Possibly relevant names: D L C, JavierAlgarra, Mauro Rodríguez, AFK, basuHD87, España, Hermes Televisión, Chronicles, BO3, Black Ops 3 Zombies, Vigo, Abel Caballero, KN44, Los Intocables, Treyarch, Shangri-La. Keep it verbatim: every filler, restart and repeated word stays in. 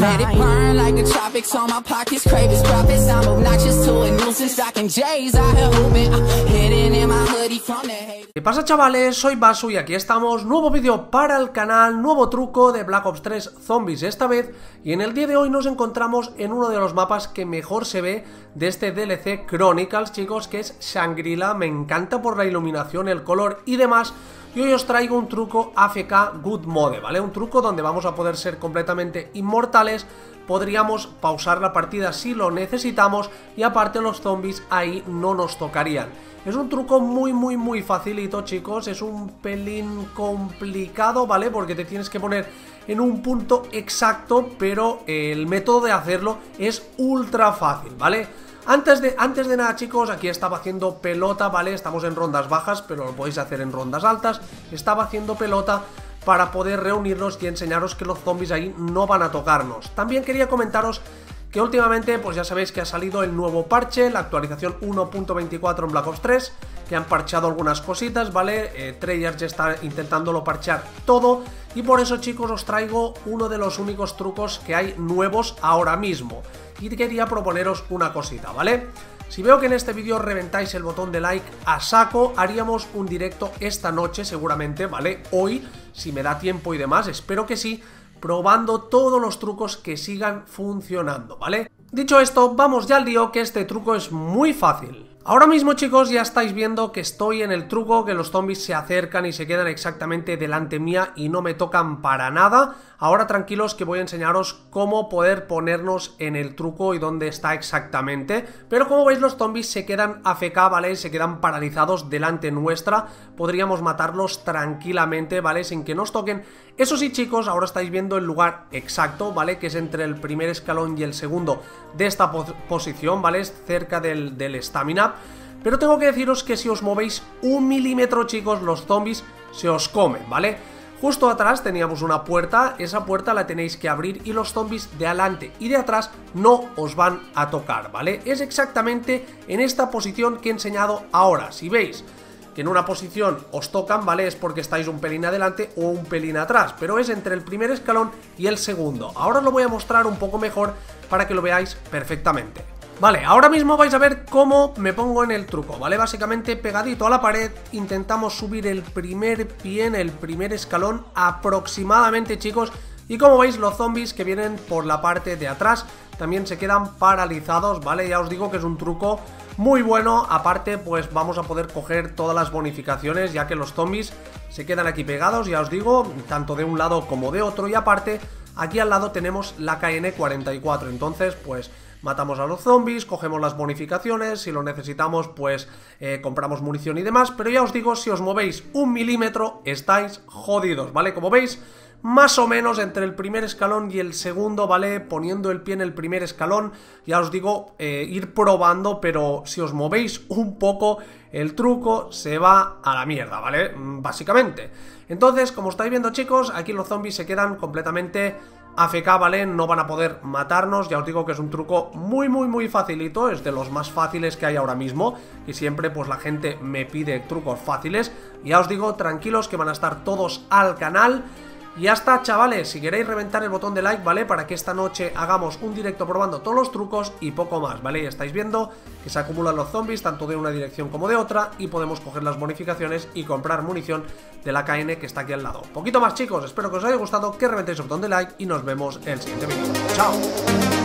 Let it burn like the tropics on my pockets, cravings, profits. I'm obnoxious to a nuisance. I can J's out here hooping, hidden in my hoodie from the hate. ¿Qué pasa, chavales? Soy Basu y aquí estamos. Nuevo vídeo para el canal, nuevo truco de Black Ops tres Zombies esta vez. Y en el día de hoy nos encontramos en uno de los mapas que mejor se ve de este D L C Chronicles, chicos, que es Shangri-La. Me encanta por la iluminación, el color y demás. Y hoy os traigo un truco A F K Good Mode, ¿vale? Un truco donde vamos a poder ser completamente inmortales. Podríamos pausar la partida si lo necesitamos y aparte los zombies ahí no nos tocarían. Es un truco muy muy muy facilito, chicos. Es un pelín complicado, ¿vale? Porque te tienes que poner en un punto exacto, pero el método de hacerlo es ultra fácil, ¿vale? Antes de, antes de nada, chicos, aquí estaba haciendo pelota, ¿vale? Estamos en rondas bajas, pero lo podéis hacer en rondas altas. Estaba haciendo pelota para poder reunirnos y enseñaros que los zombies ahí no van a tocarnos. También quería comentaros que últimamente, pues ya sabéis que ha salido el nuevo parche, la actualización uno punto veinticuatro en Black Ops tres, que han parcheado algunas cositas, ¿vale? Eh, Treyarch está intentándolo parchear todo y por eso, chicos, os traigo uno de los únicos trucos que hay nuevos ahora mismo. Y quería proponeros una cosita, ¿vale? Si veo que en este vídeo reventáis el botón de like a saco, haríamos un directo esta noche seguramente, ¿vale? Hoy, si me da tiempo y demás, espero que sí, probando todos los trucos que sigan funcionando, ¿vale? Dicho esto, vamos ya al lío, que este truco es muy fácil. Ahora mismo, chicos, ya estáis viendo que estoy en el truco, que los zombies se acercan y se quedan exactamente delante mía y no me tocan para nada. Ahora tranquilos que voy a enseñaros cómo poder ponernos en el truco y dónde está exactamente. Pero como veis, los zombies se quedan A F K, ¿vale? Se quedan paralizados delante nuestra. Podríamos matarlos tranquilamente, ¿vale? Sin que nos toquen. Eso sí, chicos, ahora estáis viendo el lugar exacto, ¿vale? Que es entre el primer escalón y el segundo de esta pos posición, ¿vale? Es cerca del estamina. Pero tengo que deciros que si os movéis un milímetro, chicos, los zombies se os comen, ¿vale? Justo atrás teníamos una puerta, esa puerta la tenéis que abrir y los zombies de adelante y de atrás no os van a tocar, ¿vale? Es exactamente en esta posición que he enseñado ahora. Si veis que en una posición os tocan, ¿vale? Es porque estáis un pelín adelante o un pelín atrás, pero es entre el primer escalón y el segundo. Ahora os lo voy a mostrar un poco mejor para que lo veáis perfectamente. Vale, ahora mismo vais a ver cómo me pongo en el truco, ¿vale? Básicamente pegadito a la pared, intentamos subir el primer pie en el primer escalón aproximadamente, chicos. Y como veis, los zombies que vienen por la parte de atrás también se quedan paralizados, ¿vale? Ya os digo que es un truco muy bueno. Aparte, pues vamos a poder coger todas las bonificaciones, ya que los zombies se quedan aquí pegados, ya os digo, tanto de un lado como de otro. Y aparte, aquí al lado tenemos la K N cuarenta y cuatro, entonces pues matamos a los zombies, cogemos las bonificaciones, si lo necesitamos pues eh, compramos munición y demás. Pero ya os digo, si os movéis un milímetro estáis jodidos, ¿vale? Como veis, más o menos entre el primer escalón y el segundo, ¿vale? Poniendo el pie en el primer escalón, ya os digo, eh, ir probando, pero si os movéis un poco, el truco se va a la mierda, ¿vale? Básicamente. Entonces, como estáis viendo, chicos, aquí los zombies se quedan completamente A F K, ¿vale? No van a poder matarnos. Ya os digo que es un truco muy, muy, muy facilito. Es de los más fáciles que hay ahora mismo. Y siempre, pues, la gente me pide trucos fáciles. Ya os digo, tranquilos, que van a estar todos al canal. Y ya está, chavales. Si queréis reventar el botón de like, ¿vale? Para que esta noche hagamos un directo probando todos los trucos y poco más, ¿vale? Y estáis viendo que se acumulan los zombies tanto de una dirección como de otra y podemos coger las bonificaciones y comprar munición de la K N que está aquí al lado. Poquito más, chicos. Espero que os haya gustado, que reventéis el botón de like y nos vemos en el siguiente vídeo. ¡Chao!